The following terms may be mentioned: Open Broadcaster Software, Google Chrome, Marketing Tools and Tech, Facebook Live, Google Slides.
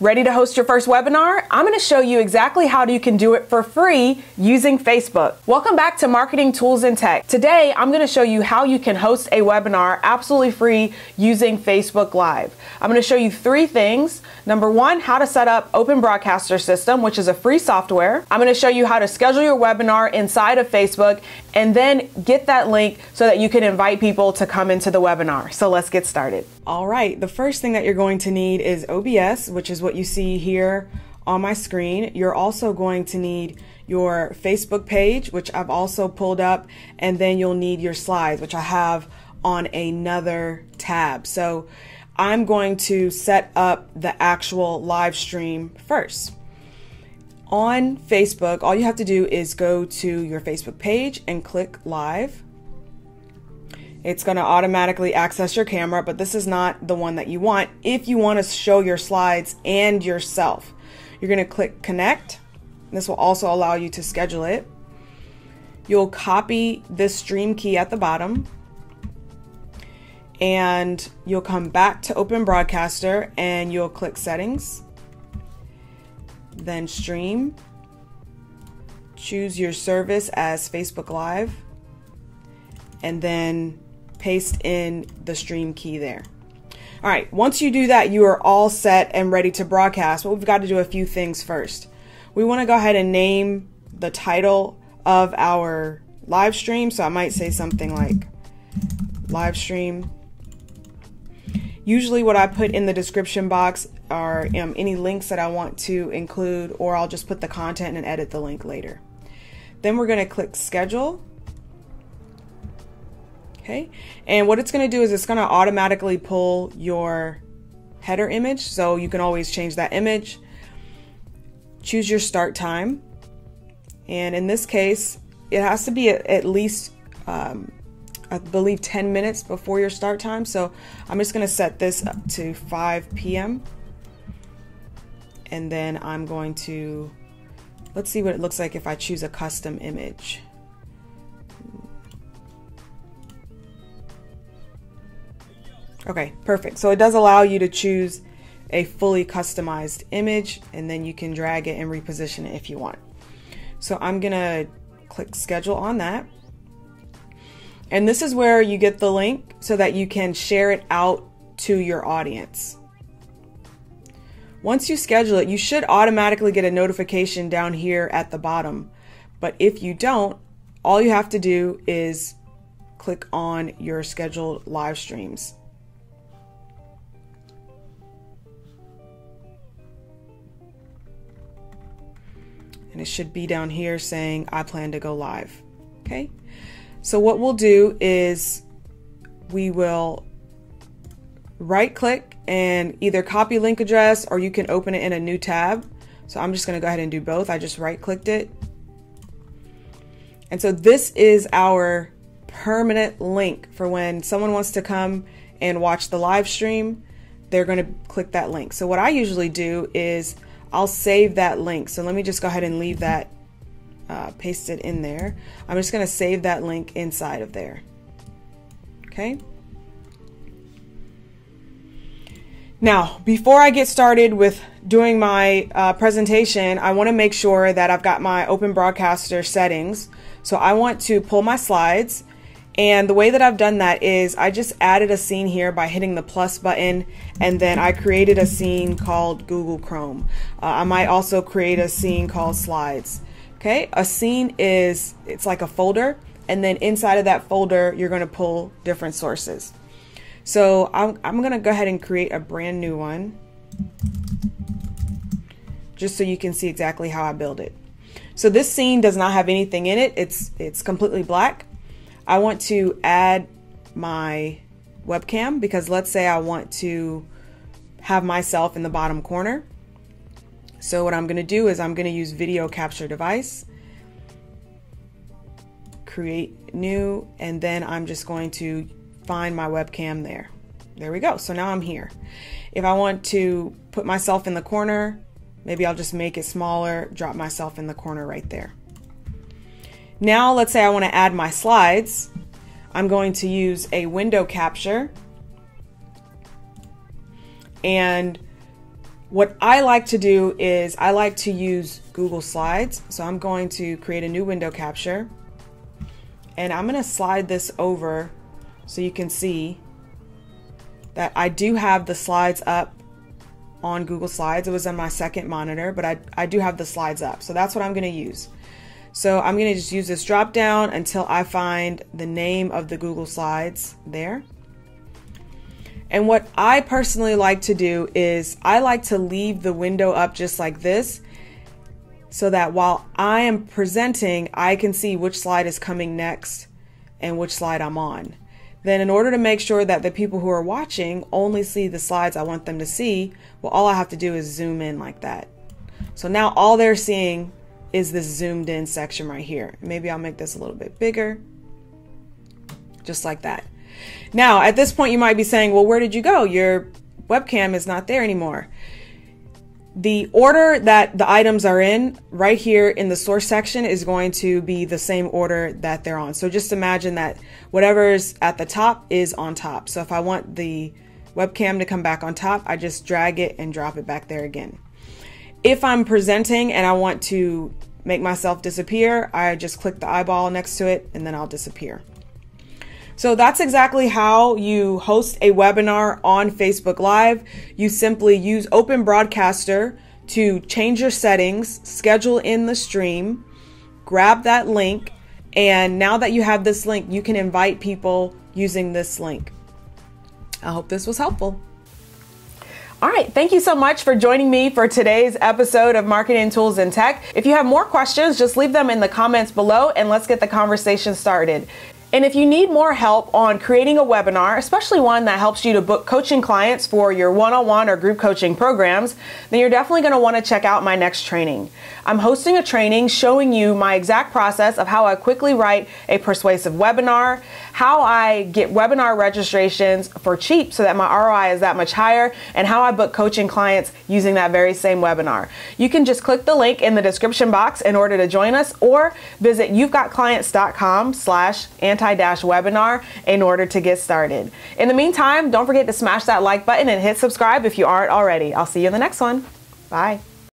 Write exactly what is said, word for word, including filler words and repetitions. Ready to host your first webinar? I'm going to show you exactly how you can do it for free using Facebook. Welcome back to Marketing Tools and Tech. Today, I'm going to show you how you can host a webinar absolutely free using Facebook Live. I'm going to show you three things. Number one, how to set up Open Broadcaster System, which is a free software. I'm going to show you how to schedule your webinar inside of Facebook and then get that link so that you can invite people to come into the webinar. So let's get started. All right, the first thing that you're going to need is O B S, which is what What you see here on my screen. You're also going to need your Facebook page, which I've also pulled up, and then you'll need your slides, which I have on another tab. So I'm going to set up the actual live stream first. On Facebook, all you have to do is go to your Facebook page and click live. It's going to automatically access your camera, but this is not the one that you want. If you want to show your slides and yourself, you're going to click connect. This will also allow you to schedule it. You'll copy this stream key at the bottom and you'll come back to Open Broadcaster and you'll click settings, then stream, choose your service as Facebook Live, and then paste in the stream key there. All right, once you do that, you are all set and ready to broadcast, but we've got to do a few things first. We want to go ahead and name the title of our live stream. So I might say something like live stream. Usually what I put in the description box are um, any links that I want to include, or I'll just put the content and edit the link later. Then we're going to click schedule. Okay. And what it's going to do is it's going to automatically pull your header image, so you can always change that image. Choose your start time, and in this case it has to be at least um, I believe ten minutes before your start time, so I'm just going to set this up to five P M and then I'm going to, let's see what it looks like if I choose a custom image. Okay, perfect. So it does allow you to choose a fully customized image, and then you can drag it and reposition it if you want. So I'm gonna click schedule on that. And this is where you get the link so that you can share it out to your audience. Once you schedule it, you should automatically get a notification down here at the bottom. But if you don't, all you have to do is click on your scheduled live streams. And it should be down here saying I plan to go live. Okay, so what we'll do is we will right click and either copy link address, or you can open it in a new tab. So I'm just going to go ahead and do both. I just right clicked it. And so this is our permanent link for when someone wants to come and watch the live stream, they're going to click that link. So what I usually do is I'll save that link. So let me just go ahead and leave that uh, pasted in there. I'm just going to save that link inside of there. Okay. Now, before I get started with doing my uh, presentation, I want to make sure that I've got my Open Broadcaster settings. So I want to pull my slides. And the way that I've done that is I just added a scene here by hitting the plus button, and then I created a scene called Google Chrome. Uh, I might also create a scene called Slides. Okay, a scene is, it's like a folder, and then inside of that folder, you're gonna pull different sources. So I'm, I'm gonna go ahead and create a brand new one, just so you can see exactly how I build it. So this scene does not have anything in it, it's, it's completely black. I want to add my webcam, because let's say I want to have myself in the bottom corner. So what I'm going to do is I'm going to use video capture device, create new, and then I'm just going to find my webcam there. There we go. So now I'm here. If I want to put myself in the corner, maybe I'll just make it smaller, drop myself in the corner right there. Now, let's say I want to add my slides. I'm going to use a window capture. And What I like to do is I like to use Google Slides. So I'm going to create a new window capture and I'm going to slide this over so you can see that I do have the slides up on Google Slides. It was on my second monitor, but I, I do have the slides up. So that's what I'm going to use. So I'm going to just use this drop down until I find the name of the Google Slides there. And what I personally like to do is I like to leave the window up just like this so that while I am presenting, I can see which slide is coming next and which slide I'm on. Then in order to make sure that the people who are watching only see the slides I want them to see, well, all I have to do is zoom in like that. So now all they're seeing is this zoomed in section right here. Maybe I'll make this a little bit bigger, just like that. Now, at this point, you might be saying, well, where did you go? Your webcam is not there anymore. The order that the items are in right here in the source section is going to be the same order that they're on. So just imagine that whatever's at the top is on top. So if I want the webcam to come back on top, I just drag it and drop it back there again. If I'm presenting and I want to make myself disappear, I just click the eyeball next to it and then I'll disappear. So that's exactly how you host a webinar on Facebook Live. You simply use Open Broadcaster to change your settings, schedule in the stream, grab that link, and now that you have this link, you can invite people using this link. I hope this was helpful. All right, thank you so much for joining me for today's episode of Marketing Tools and Tech. If you have more questions, just leave them in the comments below and let's get the conversation started. And if you need more help on creating a webinar, especially one that helps you to book coaching clients for your one-on-one or group coaching programs, then you're definitely going to want to check out my next training. I'm hosting a training showing you my exact process of how I quickly write a persuasive webinar, how I get webinar registrations for cheap so that my R O I is that much higher, and how I book coaching clients using that very same webinar. You can just click the link in the description box in order to join us, or visit you've got clients dot com slash anti-webinar in order to get started. In the meantime, don't forget to smash that like button and hit subscribe if you aren't already. I'll see you in the next one. Bye.